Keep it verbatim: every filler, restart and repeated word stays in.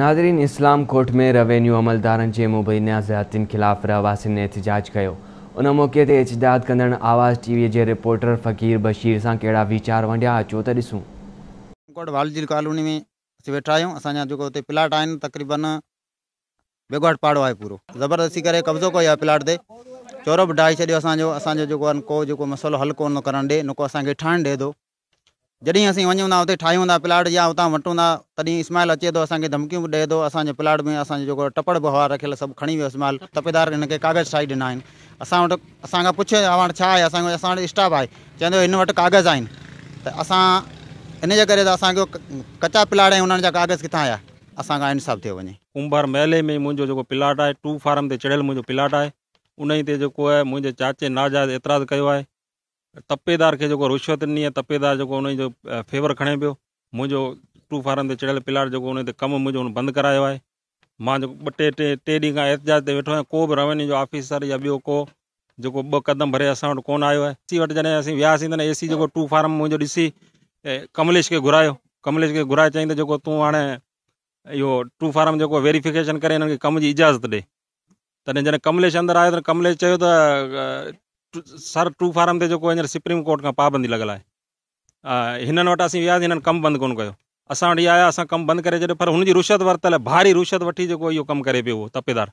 नाजरीन इस्लाम कोर्ट में रेवेन्यू अमलदार जे मुबीना ज़्यादतियुनि ख़िलाफ़ रहवासियुनि एहतिजाज किया। उन मौके ते एतिजाद कंदड़ आवाज़ टीवी के रिपोर्टर फ़क़ीर बशीर सां कहिड़ा वीचार वंडिया, अचो त ॾिसूं। वालजील कॉलोनी में असीं वेठा आहियूं। असांजा जेको हुते प्लाट आहिनि तक़रीबन बेगवाट पाड़ो आहे, पूरो ज़बरदस्ती करे कब्ज़ो कयो आहे प्लाट ते। चोरो बि ढाई छॾियो। असांजो असांजो जेको आहे को जेको मसइलो हल कोन करणु ॾे, न को असांखे ठाहिणु ॾे थो। जॾहिं असीं वञूं था उते ठाहियूं था प्लाट या उतां वठूं था, तॾहिं इस्माइल अचे थो, असांखे धमकियूं बि ॾे थो। असांजे प्लाट में असांजो जेको टपड़ बहार रखियल सभु खणी वियो इस्माइल। तपेदार हिनखे कागज़ ठाहे ॾिना आहिनि। असां वटि असांखां पुछे वटि छा आहे, असांजो असां वटि स्टाफ आहे, चवंदो हिन वटि कागज़ आहिनि। त असां इन जे करे त असांजो कचा प्लाट ऐं उन्हनि जा कागज़ किथां आया, असांखां इनसाफ़ थियो वञे। कुंभार मेले में मुंहिंजो जेको प्लाट आहे, टू फार्म ते चढ़ियल मुंहिंजो प्लाट आहे, उन ते जेको आहे मुंहिंजे चाचे नाजायज़ एतिराज़ कयो आहे। तपेदार के जो रिश्वत ॾिनी आहे, तपेदार जो उनजो फेवर खणे पियो। मुझो टू फार्म से चढ़ियल प्लाट जो उन कम मुझे बंद कराया है। मां टे टे टे डी का एहतिजाज से वेठो। को भी रेवेन्यू जो ऑफिसर या बो को जो ब कदम भरे अस को आयो है। एसी वट जैसे अस व्यासी तो एसी जो टू फार्म मुझे ऐसी कमलेश के घुरा कमलेश के घुरा चाहिए तो तू हाँ यो टू फार्म जो वेरिफिकेशन कर इन कम की इजाजत दे। तद जैसे कमलेश अंदर आया तो कमलेश सर टू फार्म से जो हींअर सुप्रीम कोर्ट का पाबंदी लगल है। इन वट अस वियासीं, इन कम बंद को अस आया, अस कम बंद कर। पर उनकी रुशवत वरतल है, भारी रुशवत वी जो यो कम करे पे वो तपेदार।